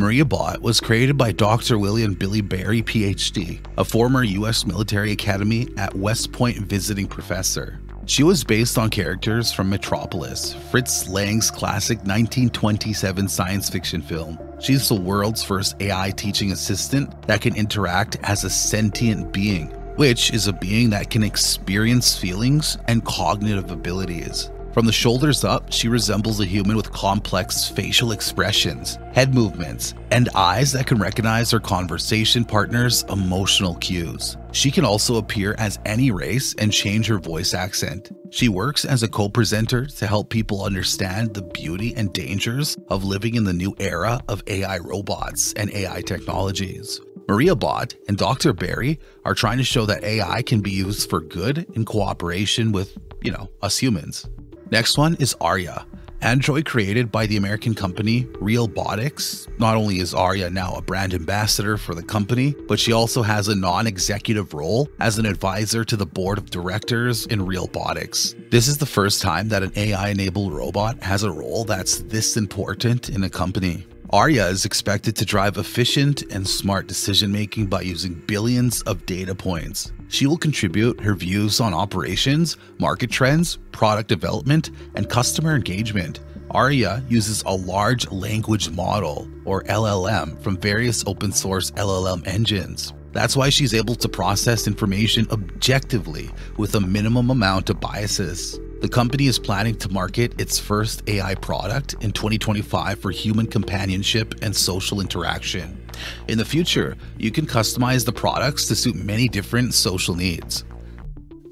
Maria Bot was created by Dr. William Billy Berry, PhD, a former U.S. Military Academy at West Point visiting professor. She was based on characters from Metropolis, Fritz Lang's classic 1927 science fiction film. She's the world's first AI teaching assistant that can interact as a sentient being, which is a being that can experience feelings and cognitive abilities. From the shoulders up, she resembles a human with complex facial expressions, head movements, and eyes that can recognize her conversation partner's emotional cues. She can also appear as any race and change her voice accent. She works as a co-presenter to help people understand the beauty and dangers of living in the new era of AI robots and AI technologies. Maria Bot and Dr. Berry are trying to show that AI can be used for good in cooperation with, us humans. Next one is Arya. Android created by the American company RealBotix. Not only is Arya now a brand ambassador for the company, but she also has a non-executive role as an advisor to the board of directors in RealBotix. This is the first time that an AI-enabled robot has a role that's this important in a company. Arya is expected to drive efficient and smart decision-making by using billions of data points. She will contribute her views on operations, market trends, product development, and customer engagement. Arya uses a large language model, or LLM, from various open-source LLM engines. That's why she's able to process information objectively with a minimum amount of biases. The company is planning to market its first AI product in 2025 for human companionship and social interaction. In the future, you can customize the products to suit many different social needs.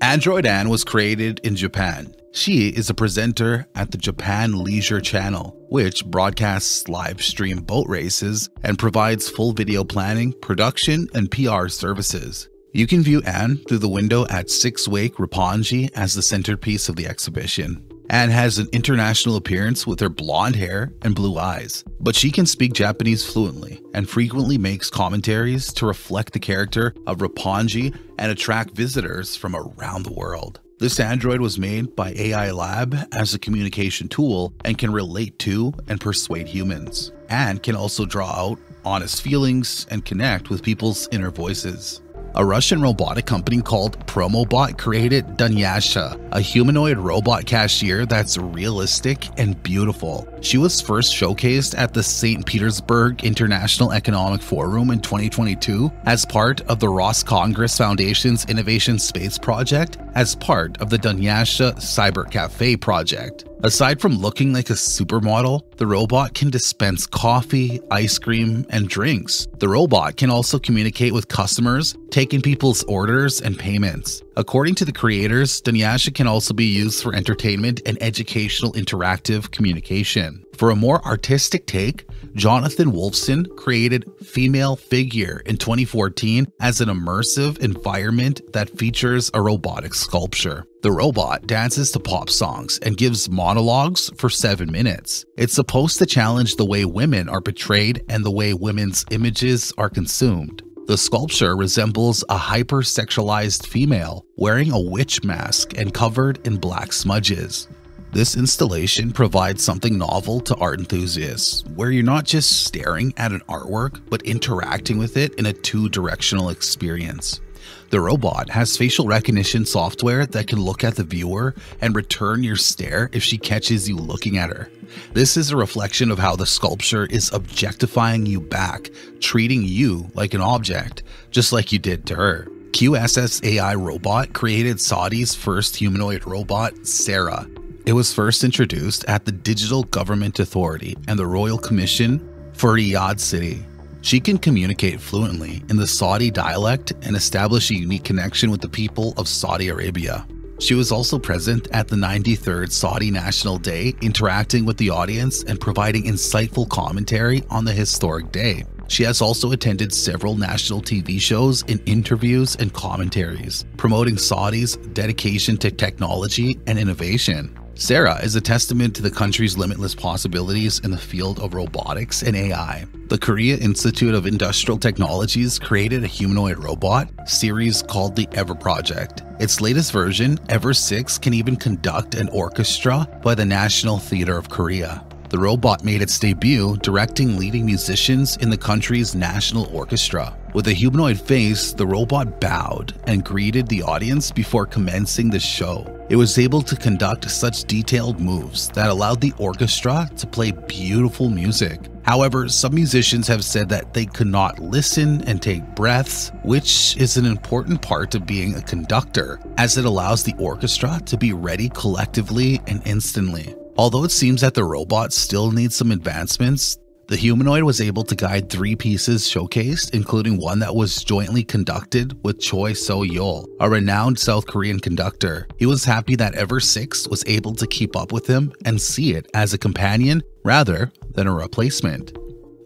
Android Anne was created in Japan. She is a presenter at the Japan Leisure Channel, which broadcasts live stream boat races and provides full video planning, production, and PR services. You can view Anne through the window at Six Wake Roppongi as the centerpiece of the exhibition. Anne has an international appearance with her blonde hair and blue eyes, but she can speak Japanese fluently and frequently makes commentaries to reflect the character of Roppongi and attract visitors from around the world. This android was made by A-Lab as a communication tool and can relate to and persuade humans. Anne can also draw out honest feelings and connect with people's inner voices. A Russian robotic company called Promobot created Dunyasha, a humanoid robot cashier that's realistic and beautiful. She was first showcased at the St. Petersburg International Economic Forum in 2022 as part of the Ross Congress Foundation's Innovation Space Project as part of the Dunyasha Cyber Cafe project. Aside from looking like a supermodel, the robot can dispense coffee, ice cream, and drinks. The robot can also communicate with customers, taking people's orders and payments. According to the creators, Dunyasha can also be used for entertainment and educational interactive communication. For a more artistic take, Jonathan Wolfson created Female Figure in 2014 as an immersive environment that features a robotic sculpture. The robot dances to pop songs and gives monologues for 7 minutes. It's supposed to challenge the way women are portrayed and the way women's images are consumed. The sculpture resembles a hyper-sexualized female wearing a witch mask and covered in black smudges. This installation provides something novel to art enthusiasts, where you're not just staring at an artwork, but interacting with it in a two-directional experience. The robot has facial recognition software that can look at the viewer and return your stare if she catches you looking at her. This is a reflection of how the sculpture is objectifying you back, treating you like an object, just like you did to her. QSS AI Robot created Saudi's first humanoid robot, Sarah. It was first introduced at the Digital Government Authority and the Royal Commission for Riyadh City. She can communicate fluently in the Saudi dialect and establish a unique connection with the people of Saudi Arabia. She was also present at the 93rd Saudi National Day, interacting with the audience and providing insightful commentary on the historic day. She has also attended several national TV shows in interviews and commentaries, promoting Saudi's dedication to technology and innovation. Sarah is a testament to the country's limitless possibilities in the field of robotics and AI. The Korea Institute of Industrial Technologies created a humanoid robot series called the Ever Project. Its latest version, Ever 6, can even conduct an orchestra by the National Theater of Korea. The robot made its debut directing leading musicians in the country's national orchestra. With a humanoid face, the robot bowed and greeted the audience before commencing the show. It was able to conduct such detailed moves that allowed the orchestra to play beautiful music. However, some musicians have said that they could not listen and take breaths, which is an important part of being a conductor, as it allows the orchestra to be ready collectively and instantly. Although it seems that the robot still needs some advancements, the humanoid was able to guide three pieces showcased, including one that was jointly conducted with Choi Soyol, a renowned South Korean conductor. He was happy that Ever 6 was able to keep up with him and see it as a companion rather than a replacement.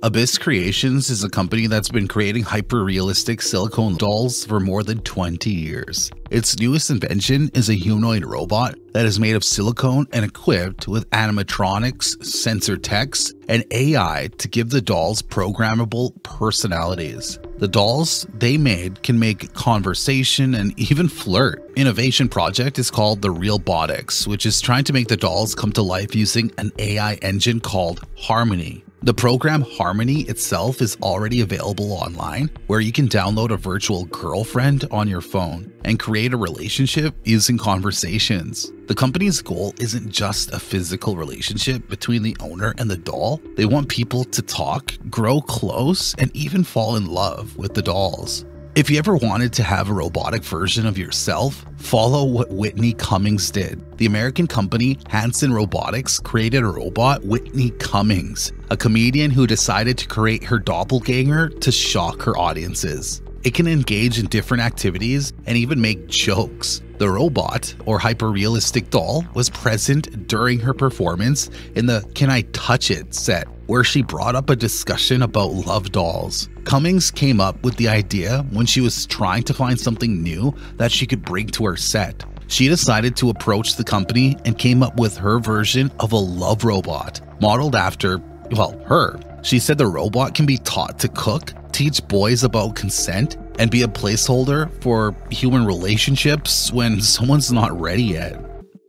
Abyss Creations is a company that's been creating hyper-realistic silicone dolls for more than 20 years. Its newest invention is a humanoid robot that is made of silicone and equipped with animatronics, sensor techs, and AI to give the dolls programmable personalities. The dolls they made can make conversation and even flirt. Innovation project is called the RealBotix, which is trying to make the dolls come to life using an AI engine called Harmony. The program Harmony itself is already available online, where you can download a virtual girlfriend on your phone and create a relationship using conversations. The company's goal isn't just a physical relationship between the owner and the doll. They want people to talk, grow close, and even fall in love with the dolls. If you ever wanted to have a robotic version of yourself, follow what Whitney Cummings did. The American company Hanson Robotics created a robot, Whitney Cummings, a comedian who decided to create her doppelganger to shock her audiences. It can engage in different activities and even make jokes. The robot, or hyper-realistic doll, was present during her performance in the Can I Touch It set, where she brought up a discussion about love dolls. Cummings came up with the idea when she was trying to find something new that she could bring to her set. She decided to approach the company and came up with her version of a love robot, modeled after, well, her. She said the robot can be taught to cook, teach boys about consent, and be a placeholder for human relationships when someone's not ready yet.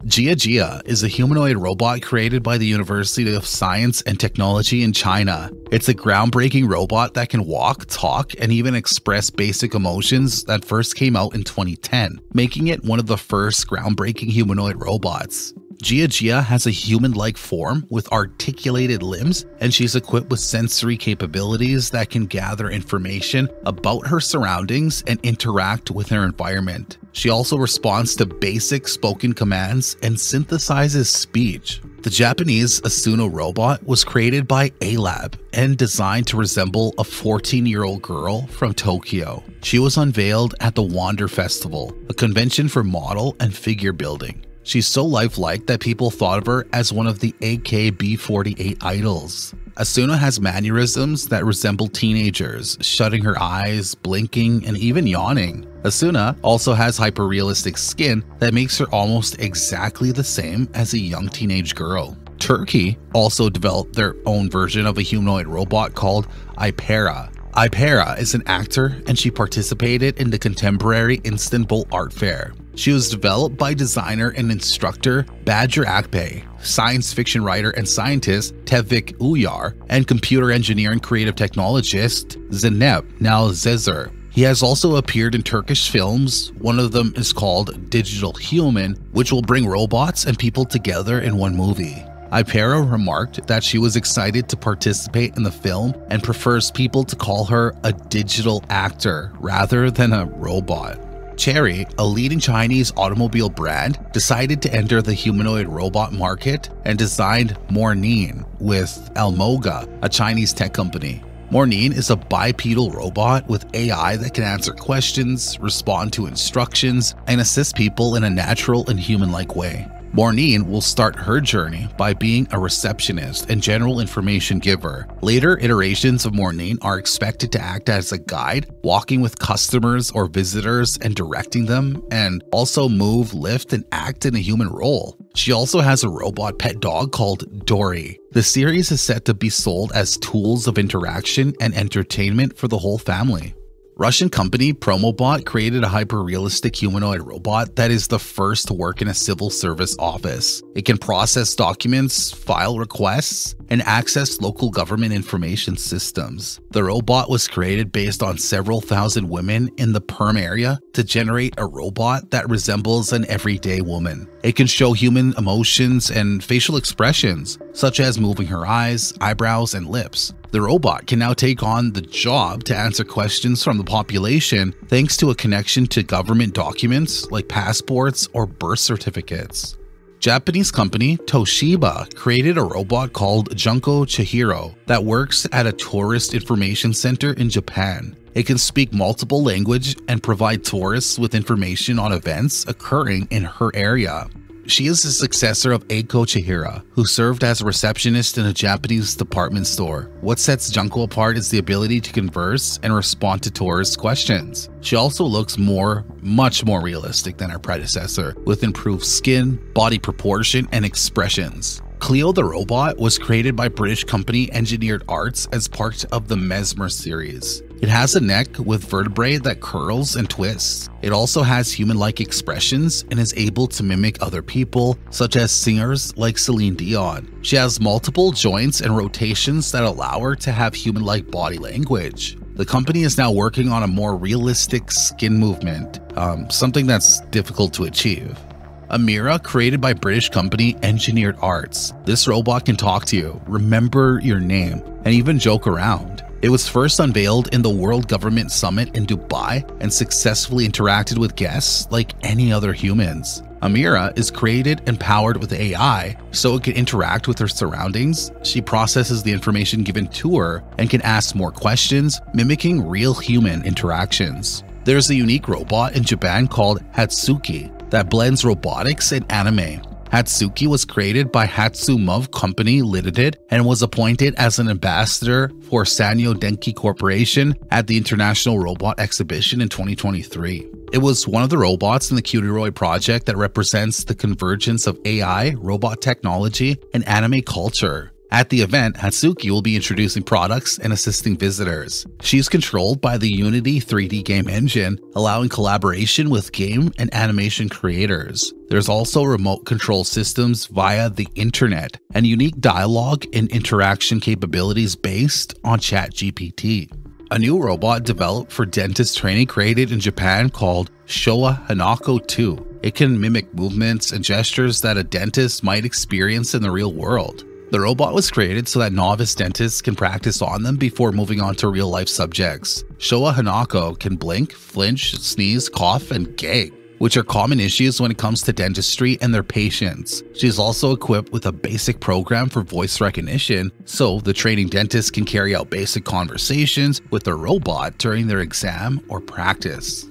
Jia Jia is a humanoid robot created by the University of Science and Technology in China. It's a groundbreaking robot that can walk, talk, and even express basic emotions that first came out in 2010, making it one of the first groundbreaking humanoid robots. Jia Jia has a human-like form with articulated limbs, and she's equipped with sensory capabilities that can gather information about her surroundings and interact with her environment. She also responds to basic spoken commands and synthesizes speech. The Japanese Asuna robot was created by A-Lab and designed to resemble a 14-year-old girl from Tokyo. She was unveiled at the Wander Festival, a convention for model and figure building. She's so lifelike that people thought of her as one of the AKB48 idols. Asuna has mannerisms that resemble teenagers, shutting her eyes, blinking, and even yawning. Asuna also has hyperrealistic skin that makes her almost exactly the same as a young teenage girl. Turkey also developed their own version of a humanoid robot called Aypera. Aypera is an actor, and she participated in the Contemporary Istanbul Art Fair. She was developed by designer and instructor Badger Akbay, science fiction writer and scientist Tevfik Uyar, and computer engineer and creative technologist Zeynep Nalcezer. He has also appeared in Turkish films. One of them is called Digital Human, which will bring robots and people together in one movie. Aypera remarked that she was excited to participate in the film and prefers people to call her a digital actor rather than a robot. Chery, a leading Chinese automobile brand, decided to enter the humanoid robot market and designed Morneen with Almoga, a Chinese tech company. Morneen is a bipedal robot with AI that can answer questions, respond to instructions, and assist people in a natural and human-like way. Morneen will start her journey by being a receptionist and general information giver. Later iterations of Morneen are expected to act as a guide, walking with customers or visitors and directing them, and also move, lift, and act in a human role. She also has a robot pet dog called Dory. The series is set to be sold as tools of interaction and entertainment for the whole family. Russian company Promobot created a hyper-realistic humanoid robot that is the first to work in a civil service office. It can process documents, file requests, and access local government information systems. The robot was created based on several thousand women in the Perm area to generate a robot that resembles an everyday woman. It can show human emotions and facial expressions, such as moving her eyes, eyebrows, and lips. The robot can now take on the job to answer questions from the population thanks to a connection to government documents like passports or birth certificates. Japanese company Toshiba created a robot called Junko Chihiro that works at a tourist information center in Japan. It can speak multiple languages and provide tourists with information on events occurring in her area. She is the successor of Eiko Chihira, who served as a receptionist in a Japanese department store. What sets Junko apart is the ability to converse and respond to tourists' questions. She also looks much more realistic than her predecessor, with improved skin, body proportion, and expressions. Cleo the robot was created by British company Engineered Arts as part of the Mesmer series. It has a neck with vertebrae that curls and twists. It also has human-like expressions and is able to mimic other people, such as singers like Celine Dion. She has multiple joints and rotations that allow her to have human-like body language. The company is now working on a more realistic skin movement, something that's difficult to achieve. Amira, created by British company Engineered Arts. This robot can talk to you, remember your name, and even joke around. It was first unveiled in the World Government Summit in Dubai and successfully interacted with guests like any other humans. Amira is created and powered with AI so it can interact with her surroundings. She processes the information given to her and can ask more questions, mimicking real human interactions. There's a unique robot in Japan called Hatsuki that blends robotics and anime. Hatsuki was created by Hatsumov Company Limited and was appointed as an ambassador for Sanyo Denki Corporation at the International Robot Exhibition in 2023. It was one of the robots in the Kyuroi project that represents the convergence of AI, robot technology, and anime culture. At the event, Hatsuki will be introducing products and assisting visitors. She's controlled by the Unity 3D game engine, allowing collaboration with game and animation creators. There's also remote control systems via the internet and unique dialogue and interaction capabilities based on ChatGPT. A new robot developed for dentist training created in Japan called Showa Hanako 2. It can mimic movements and gestures that a dentist might experience in the real world. The robot was created so that novice dentists can practice on them before moving on to real-life subjects. Showa Hanako can blink, flinch, sneeze, cough, and gag, which are common issues when it comes to dentistry and their patients. She is also equipped with a basic program for voice recognition, so the training dentist can carry out basic conversations with the robot during their exam or practice.